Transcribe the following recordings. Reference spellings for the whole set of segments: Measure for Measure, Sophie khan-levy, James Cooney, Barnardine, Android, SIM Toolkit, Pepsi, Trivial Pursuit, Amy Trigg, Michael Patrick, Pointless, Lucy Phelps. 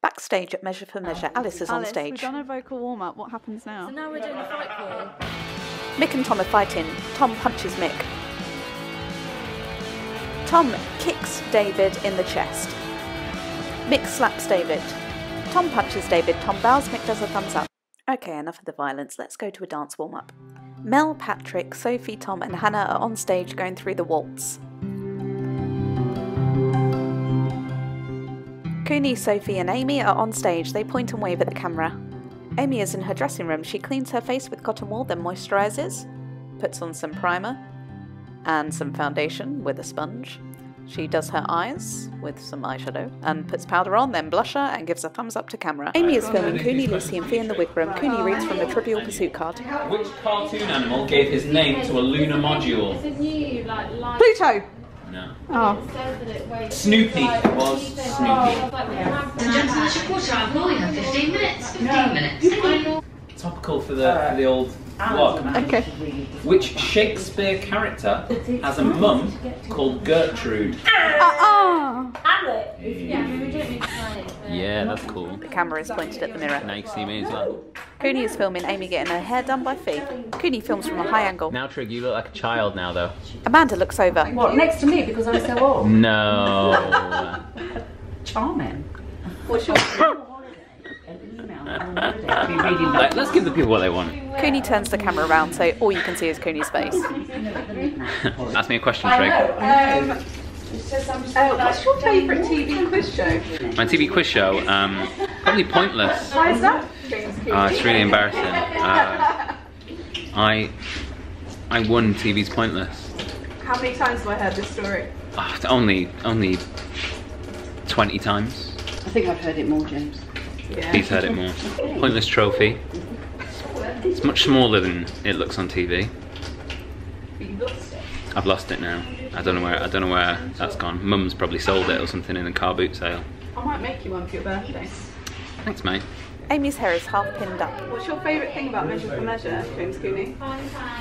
Backstage at Measure for Measure, Alice is on stage. We've done a vocal warm-up. What happens now? So now we're doing a fight call. Mick and Tom are fighting. Tom punches Mick. Tom kicks David in the chest. Mick slaps David. Tom punches David. Tom bows. Mick does a thumbs up. Okay, enough of the violence. Let's go to a dance warm-up. Mel, Patrick, Sophie, Tom and Hannah are on stage going through the waltz. Cooney, Sophie and Amy are on stage. They point and wave at the camera. Amy is in her dressing room. She cleans her face with cotton wool, then moisturises, puts on some primer and some foundation with a sponge. She does her eyes with some eyeshadow and puts powder on, then blusher and gives a thumbs up to camera. Amy is filming Cooney, Lucy and Fee in the wig room. Cooney reads from the Trivial Pursuit card. Which cartoon animal gave his name to a lunar module? Pluto! No. Oh. Snoopy was Snoopy. 15 minutes. 15 minutes. Topical for the old blog. Okay. Which Shakespeare character has a mum called Gertrude? Yeah, that's cool. The camera is pointed at the mirror. Now you can see me as well. Cooney is filming Amy getting her hair done by Fee. Cooney films from a high angle. Now, Trig, you look like a child now, though. Amanda looks over. What, next to me because I'm so old? No. Charming. What's your... Like, let's give the people what they want. Cooney turns the camera around so all you can see is Cooney's face. Ask me a question, Trig. What's your favourite TV quiz show? My TV quiz show? Probably Pointless. Why is that? It's really embarrassing. I won TV's Pointless. How many times have I heard this story? It's only 20 times. I think I've heard it more, James. Yeah. He's heard it more. Pointless trophy. It's much smaller than it looks on TV. I've lost it now. I don't know where that's gone. Mum's probably sold it or something in a car boot sale. I might make you one for your birthday. Thanks, mate. Amy's hair is half pinned up. What's your favourite thing about Measure for Measure, James Cooney?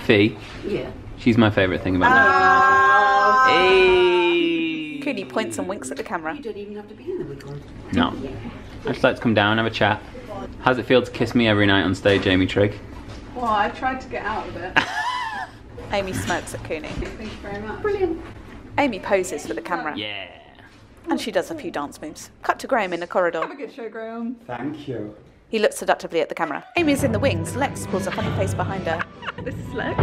Fee. Yeah. She's my favourite thing about that. Hey. Cooney points and winks at the camera. You don't even have to be in the wig room. No. I'd just like to come down and have a chat. How's it feel to kiss me every night on stage, Amy Trigg? Well, I tried to get out of it. Amy smirks at Cooney. Thank you very much. Brilliant. Amy poses for the camera. Yeah. And she does a few dance moves. Cut to Graham in the corridor. Have a good show, Graham. Thank you. He looks seductively at the camera. Amy's in the wings. Lex pulls a funny face behind her. This is Lex.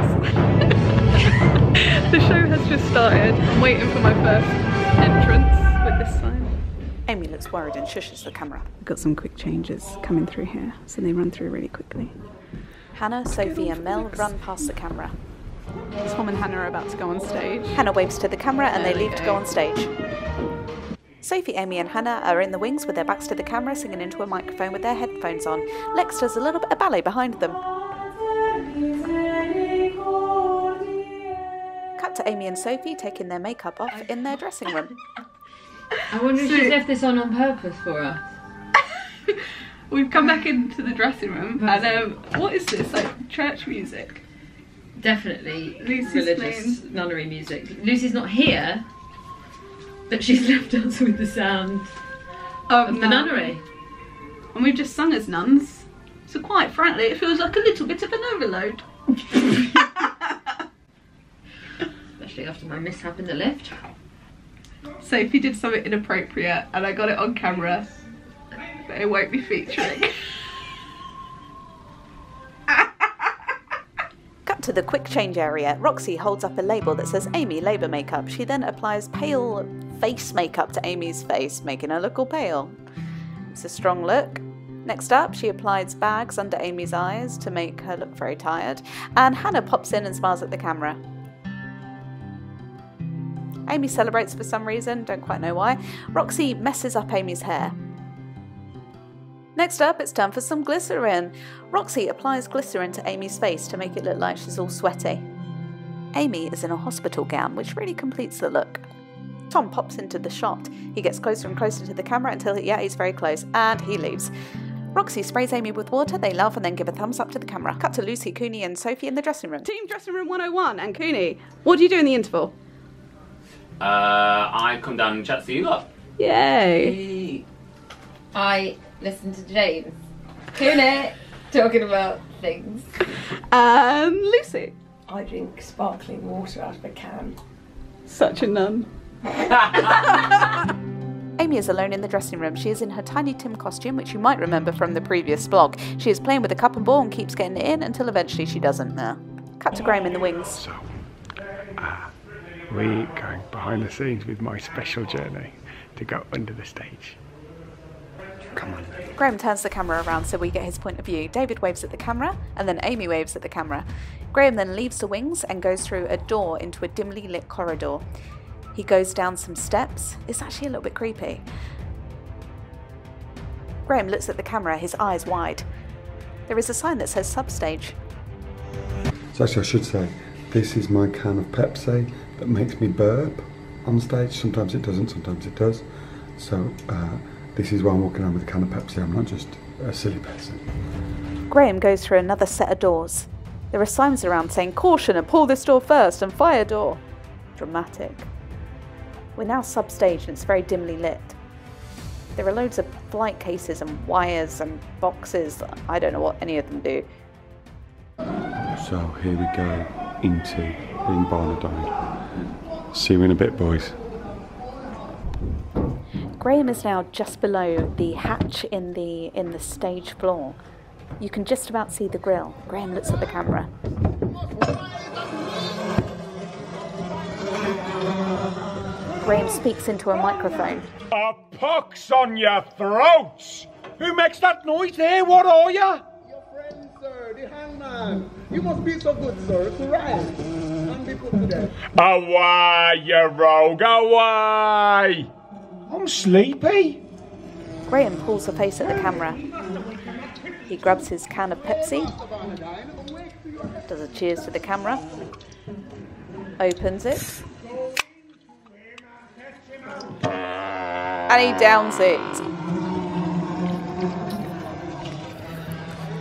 The show has just started. I'm waiting for my first entrance with this sign. Amy looks worried and shushes the camera. We've got some quick changes coming through here, so they run through really quickly. Hannah, Sophie and Mel run past the camera. Tom and Hannah are about to go on stage. Hannah waves to the camera and they leave to go on stage. Sophie, Amy and Hannah are in the wings with their backs to the camera, singing into a microphone with their headphones on. Lex does a little bit of ballet behind them. Cut to Amy and Sophie taking their makeup off in their dressing room. I wonder if she's left this on purpose for us. We've come back into the dressing room and what is this, like church music? Definitely Lucy's religious nunnery music. Lucy's not here, but she's left us with the sound of the nunnery. And we've just sung as nuns, so quite frankly it feels like a little bit of an overload. Especially after my mishap in the lift. Sophie did something inappropriate and I got it on camera, but it won't be featuring. Cut to the quick change area. Roxy holds up a label that says Amy Labour Makeup. She then applies pale face makeup to Amy's face, making her look all pale. It's a strong look. Next up, she applies bags under Amy's eyes to make her look very tired, and Hannah pops in and smiles at the camera. Amy celebrates for some reason, don't quite know why. Roxy messes up Amy's hair. Next up, it's time for some glycerin. Roxy applies glycerin to Amy's face to make it look like she's all sweaty. Amy is in a hospital gown, which really completes the look. Tom pops into the shot. He gets closer and closer to the camera until, yeah, he's very close, and he leaves. Roxy sprays Amy with water, they laugh and then give a thumbs up to the camera. Cut to Lucy, Cooney and Sophie in the dressing room. Team Dressing Room 101 and Cooney, what do you do in the interval? I come down and chat to you lot. Yay! I listened to James Cooney talking about things. Lucy. I drink sparkling water out of a can. Such a nun. Amy is alone in the dressing room. She is in her Tiny Tim costume, which you might remember from the previous vlog. She is playing with a cup and ball and keeps getting it in until eventually she doesn't. Cut to Graham in the wings. So, we're going behind the scenes with my special journey to go under the stage. Come on. Graham turns the camera around so we get his point of view. David waves at the camera and then Amy waves at the camera. Graham then leaves the wings and goes through a door into a dimly lit corridor. He goes down some steps. It's actually a little bit creepy. Graham looks at the camera, his eyes wide. There is a sign that says substage. So actually I should say, this is my can of Pepsi that makes me burp on stage. Sometimes it doesn't, sometimes it does. So this is why I'm walking around with a can of Pepsi. I'm not just a silly person. Graham goes through another set of doors. There are signs around saying, caution and pull this door first and fire door. Dramatic. We're now substage and it's very dimly lit. There are loads of flight cases and wires and boxes. I don't know what any of them do. So here we go into in Barnardine. See you in a bit, boys. Graham is now just below the hatch in the stage floor. You can just about see the grill. Graham looks at the camera. Graham speaks into a microphone. A pox on your throats! Who makes that noise there? What are you? Your friend, sir, the hangman. You must be so good, sir, to rise and be put to death. Away, you rogue, away! I'm sleepy. Graham pulls a face at the camera. He grabs his can of Pepsi, does a cheers to the camera, opens it, and he downs it.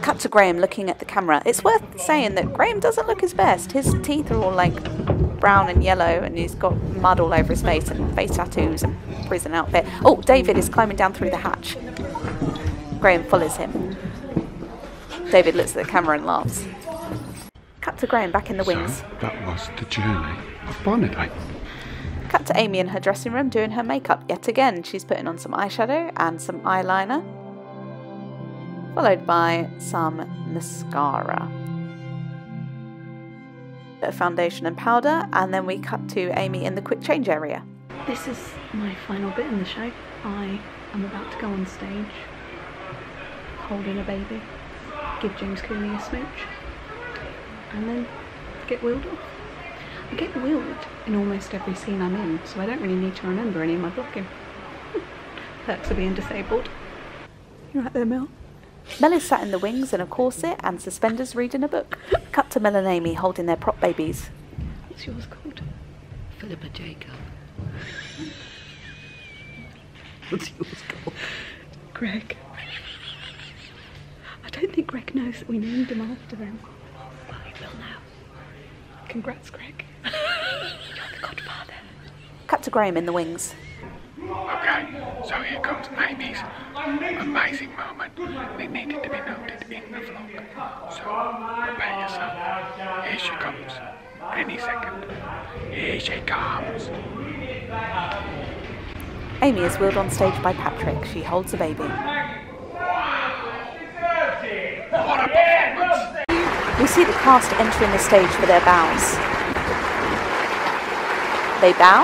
Cut to Graham looking at the camera. It's worth saying that Graham doesn't look his best. His teeth are all like brown and yellow, and he's got mud all over his face and face tattoos and prison outfit. Oh, David is climbing down through the hatch. Graham follows him. David looks at the camera and laughs. Cut to Graham back in the wings. So that was the journey of Barnardine. Cut to Amy in her dressing room doing her makeup yet again. She's putting on some eyeshadow and some eyeliner, followed by some mascara, a bit of foundation and powder, and then we cut to Amy in the quick change area. This is my final bit in the show. I am about to go on stage, holding a baby, give James Cooney a smooch, and then get wheeled off. I get wheeled in almost every scene I'm in, so I don't really need to remember any of my blocking. Perks of being disabled. You right there, Mel? Mel is sat in the wings in a corset and suspenders reading a book. Cut to Mel and Amy holding their prop babies. What's yours called? Philippa Jacob. What's yours called? Greg. I don't think Greg knows that we named him after them. Well, he will now. Congrats, Greg. You're the godfather. Cut to Graham in the wings. Okay, so here comes Amy's amazing moment. It needed to be noted in the vlog. So, prepare yourself. Here she comes. Any second. Here she comes. Amy is wheeled on stage by Patrick. She holds a baby. Wow. What a performance! We see the cast entering the stage for their bows. They bow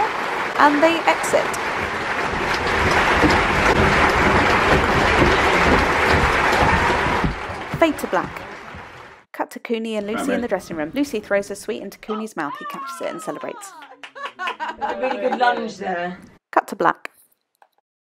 and they exit. Fade to black. Cut to Cooney and Lucy in the dressing room. Lucy throws a sweet into Cooney's mouth. He catches it and celebrates. That's a really good lunge there. Cut to black.